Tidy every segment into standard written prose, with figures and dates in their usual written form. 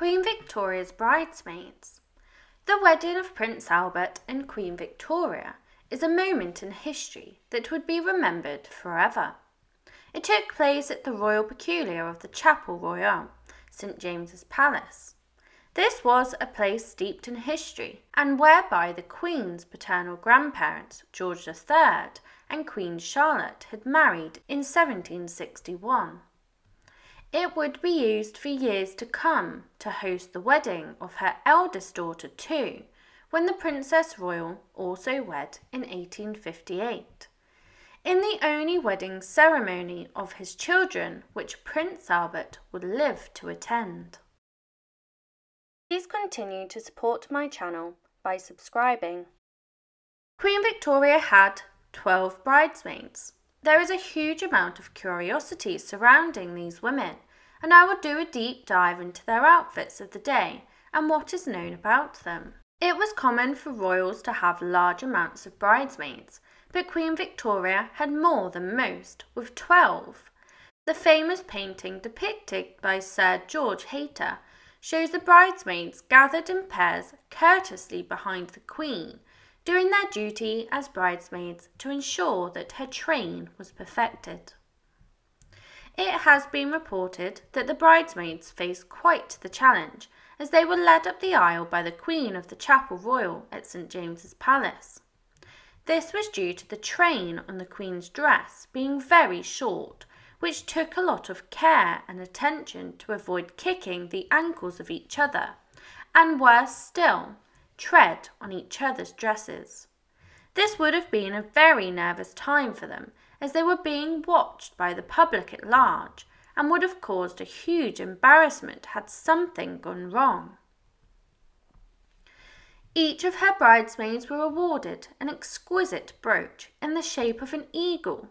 Queen Victoria's bridesmaids. The wedding of Prince Albert and Queen Victoria is a moment in history that would be remembered forever. It took place at the Royal Peculiar of the Chapel Royal, St James's Palace. This was a place steeped in history and whereby the Queen's paternal grandparents, George III and Queen Charlotte, had married in 1761. It would be used for years to come to host the wedding of her eldest daughter too, when the Princess Royal also wed in 1858. In the only wedding ceremony of his children which Prince Albert would live to attend. Please continue to support my channel by subscribing. Queen Victoria had 12 bridesmaids. There is a huge amount of curiosity surrounding these women, and I will do a deep dive into their outfits of the day and what is known about them. It was common for royals to have large amounts of bridesmaids, but Queen Victoria had more than most, with 12. The famous painting depicted by Sir George Hayter shows the bridesmaids gathered in pairs courteously behind the Queen, doing their duty as bridesmaids to ensure that her train was perfected. It has been reported that the bridesmaids faced quite the challenge as they were led up the aisle by the Queen of the Chapel Royal at St James's Palace. This was due to the train on the Queen's dress being very short, which took a lot of care and attention to avoid kicking the ankles of each other, and worse still, tread on each other's dresses. This would have been a very nervous time for them, as they were being watched by the public at large, and would have caused a huge embarrassment had something gone wrong. Each of her bridesmaids were awarded an exquisite brooch in the shape of an eagle.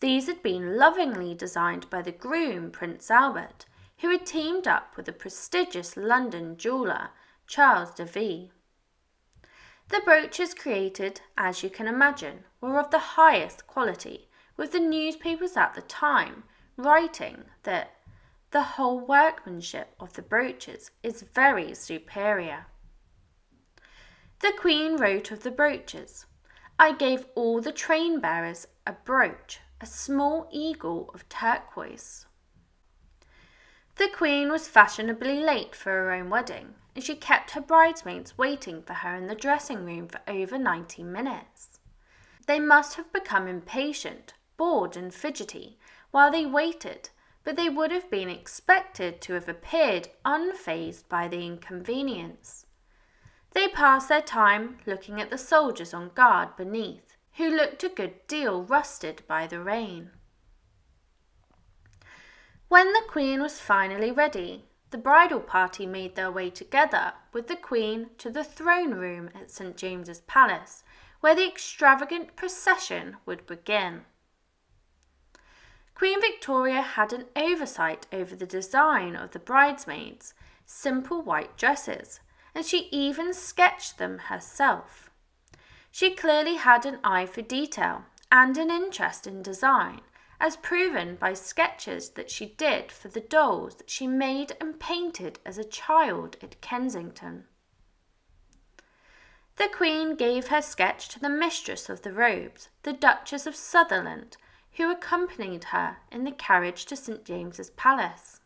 These had been lovingly designed by the groom, Prince Albert, who had teamed up with the prestigious London jeweller, Charles du Vé. The brooches created, as you can imagine, were of the highest quality, with the newspapers at the time writing that the whole workmanship of the brooches is very superior. The Queen wrote of the brooches, "I gave all the train bearers a brooch, a small eagle of turquoise." The Queen was fashionably late for her own wedding, and she kept her bridesmaids waiting for her in the dressing room for over 90 minutes. They must have become impatient, bored and fidgety while they waited, but they would have been expected to have appeared unfazed by the inconvenience. They passed their time looking at the soldiers on guard beneath, who looked a good deal rusted by the rain. When the Queen was finally ready, the bridal party made their way together with the Queen to the throne room at St James's Palace, where the extravagant procession would begin. Queen Victoria had an oversight over the design of the bridesmaids' simple white dresses, and she even sketched them herself. She clearly had an eye for detail and an interest in design, as proven by sketches that she did for the dolls that she made and painted as a child at Kensington. The Queen gave her sketch to the mistress of the robes, the Duchess of Sutherland, who accompanied her in the carriage to St James's Palace.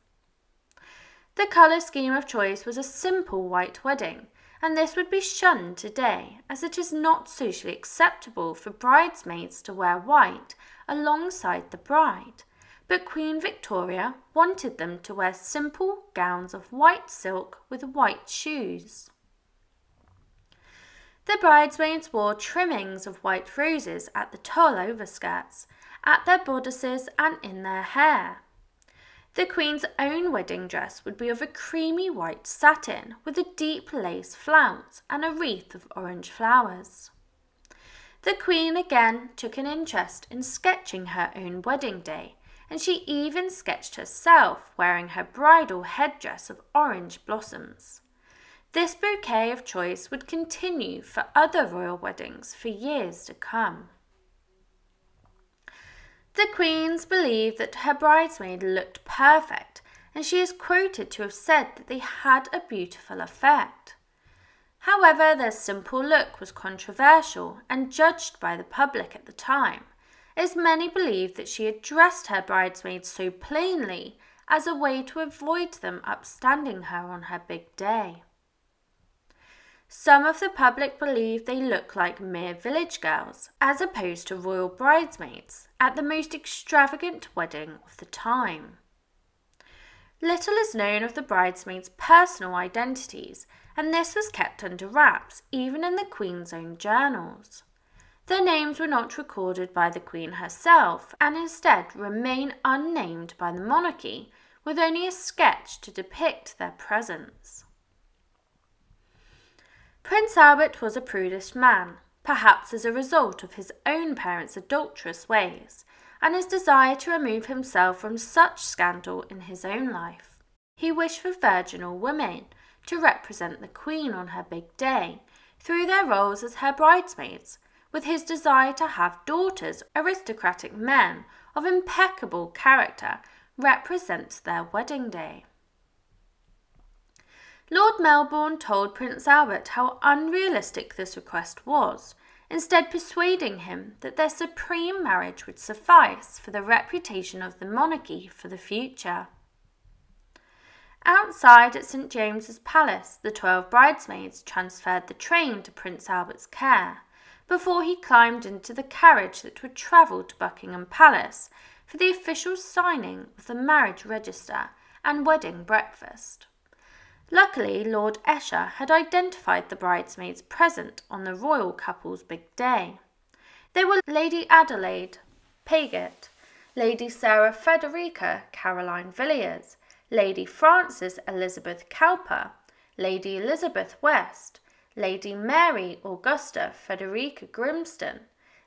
The colour scheme of choice was a simple white wedding, and this would be shunned today, as it is not socially acceptable for bridesmaids to wear white alongside the bride, but Queen Victoria wanted them to wear simple gowns of white silk with white shoes. The bridesmaids wore trimmings of white roses at the tulle overskirts, at their bodices and in their hair. The Queen's own wedding dress would be of a creamy white satin with a deep lace flounce and a wreath of orange flowers. The Queen again took an interest in sketching her own wedding day, and she even sketched herself wearing her bridal headdress of orange blossoms. This bouquet of choice would continue for other royal weddings for years to come. The Queen's believed that her bridesmaid looked perfect, and she is quoted to have said that they had a beautiful effect. However, their simple look was controversial and judged by the public at the time, as many believed that she had dressed her bridesmaids so plainly as a way to avoid them upstanding her on her big day. Some of the public believed they looked like mere village girls, as opposed to royal bridesmaids, at the most extravagant wedding of the time. Little is known of the bridesmaids' personal identities, and this was kept under wraps, even in the Queen's own journals. Their names were not recorded by the Queen herself, and instead remain unnamed by the monarchy, with only a sketch to depict their presence. Prince Albert was a prudish man, perhaps as a result of his own parents' adulterous ways, and his desire to remove himself from such scandal in his own life. He wished for virginal women to represent the Queen on her big day, through their roles as her bridesmaids, with his desire to have daughters, aristocratic men of impeccable character, represent their wedding day. Lord Melbourne told Prince Albert how unrealistic this request was, instead persuading him that their supreme marriage would suffice for the reputation of the monarchy for the future. Outside at St James's Palace, the 12 bridesmaids transferred the train to Prince Albert's care, before he climbed into the carriage that would travel to Buckingham Palace for the official signing of the marriage register and wedding breakfast. Luckily, Lord Esher had identified the bridesmaids present on the royal couple's big day. They were Lady Adelaide Paget, Lady Sarah Frederica Caroline Villiers, Lady Frances Elizabeth Cowper, Lady Elizabeth West, Lady Mary Augusta Frederica Grimston,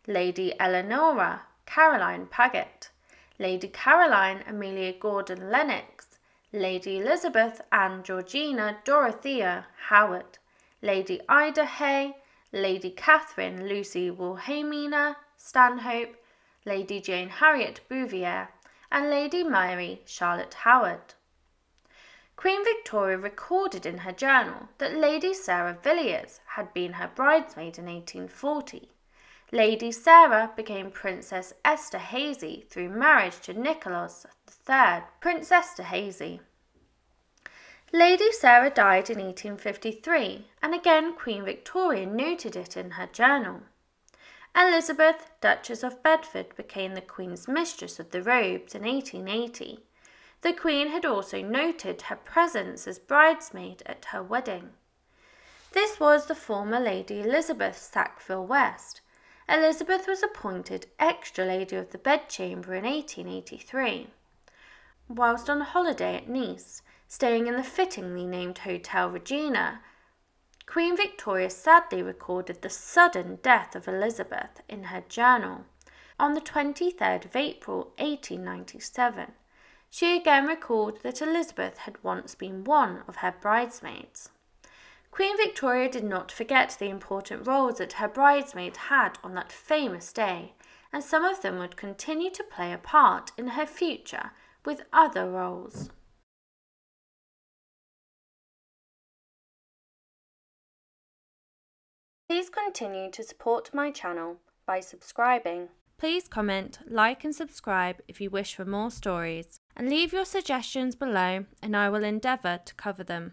Lady Eleonora Caroline Paget, Lady Caroline Amelia Gordon Lennox, Lady Elizabeth Anne Georgina Dorothea Howard, Lady Ida Hay, Lady Catherine Lucy Wilhelmina Stanhope, Lady Jane Harriet Bouvier, and Lady Mary Charlotte Howard. Queen Victoria recorded in her journal that Lady Sarah Villiers had been her bridesmaid in 1840. Lady Sarah became Princess Esther Hazy through marriage to Nicholas III, Princess Esther Hazy. Lady Sarah died in 1853, and again Queen Victoria noted it in her journal. Elizabeth, Duchess of Bedford, became the Queen's mistress of the robes in 1880. The Queen had also noted her presence as bridesmaid at her wedding. This was the former Lady Elizabeth Sackville-West. Elizabeth was appointed Extra Lady of the Bedchamber in 1883. Whilst on holiday at Nice, staying in the fittingly named Hotel Regina, Queen Victoria sadly recorded the sudden death of Elizabeth in her journal on the 23rd of April 1897. She again recalled that Elizabeth had once been one of her bridesmaids. Queen Victoria did not forget the important roles that her bridesmaids had on that famous day, and some of them would continue to play a part in her future with other roles. Please continue to support my channel by subscribing. Please comment, like and subscribe if you wish for more stories, and leave your suggestions below and I will endeavour to cover them.